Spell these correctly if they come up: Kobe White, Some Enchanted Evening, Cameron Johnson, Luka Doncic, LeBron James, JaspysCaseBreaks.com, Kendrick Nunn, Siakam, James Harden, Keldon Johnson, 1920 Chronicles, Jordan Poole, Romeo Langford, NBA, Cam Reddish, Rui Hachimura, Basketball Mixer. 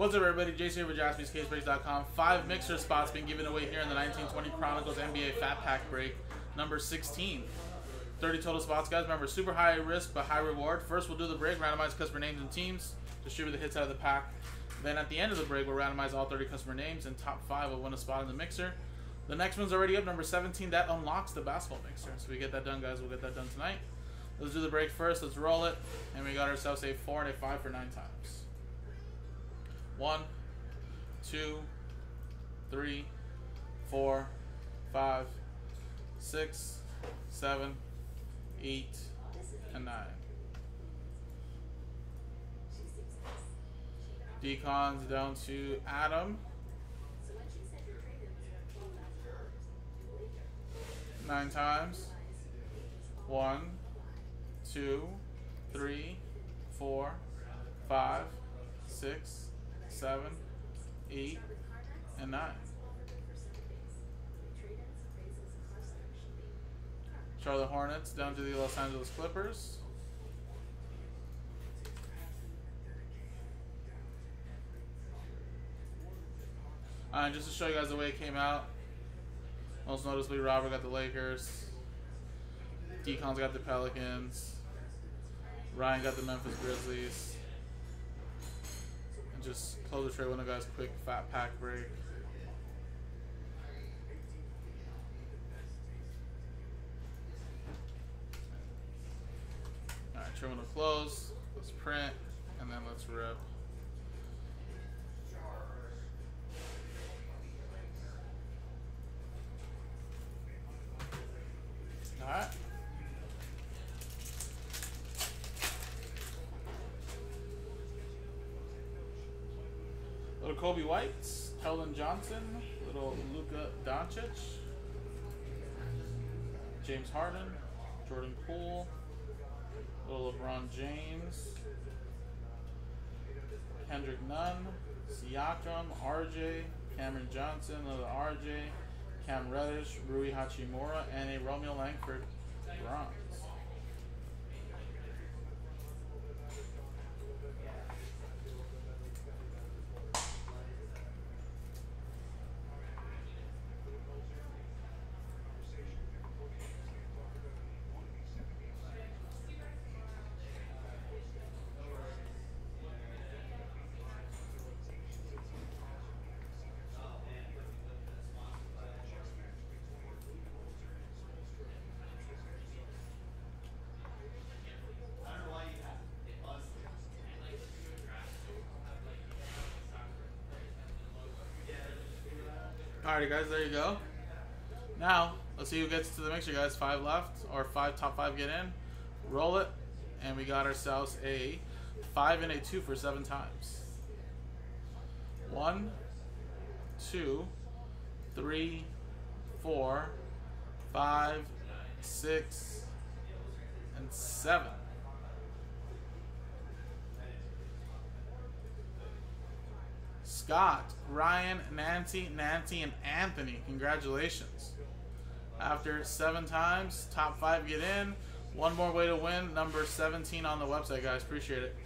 What's up, everybody? Jason here with JaspysCaseBreaks.com. 5 mixer spots being given away here in the 1920 Chronicles NBA Fat Pack break, number 16. 30 total spots, guys. Remember, super high risk but high reward. First, we'll do the break, randomize customer names and teams, distribute the hits out of the pack. Then at the end of the break, we'll randomize all 30 customer names, and top 5 will win a spot in the mixer. The next one's already up, number 17. That unlocks the basketball mixer. So we get that done, guys. We'll get that done tonight. Let's do the break first. Let's roll it. And we got ourselves a 4 and a 5 for 9 times. 1, 2, 3, 4, 5, 6, 7, 8, and 9. Deacons down to Adam. 9 times. 1, 2, 3, 4, 5, 6, 7, 8, and 9. Charlotte Hornets down to the Los Angeles Clippers. 9, just to show you guys the way it came out. Most noticeably, Robert got the Lakers. Deacon's got the Pelicans. Ryan got the Memphis Grizzlies. And just close the trade window, guys. Quick fat pack break. All right, trade window close. Let's print, and then let's rip. All right. Little Kobe White, Keldon Johnson, little Luka Doncic, James Harden, Jordan Poole, little LeBron James, Kendrick Nunn, Siakam, RJ, Cameron Johnson, little RJ, Cam Reddish, Rui Hachimura, and a Romeo Langford bronze. Alrighty, guys, there you go. Now, let's see who gets to the mixer, guys. 5 left, or 5 top 5 get in. Roll it, and we got ourselves a 5 and a 2 for 7 times. 1, 2, 3, 4, 5, 6, and 7. Scott, Ryan, Nancy, and Anthony. Congratulations. After 7 times, top 5 get in. One more way to win. Number 17 on the website, guys. Appreciate it.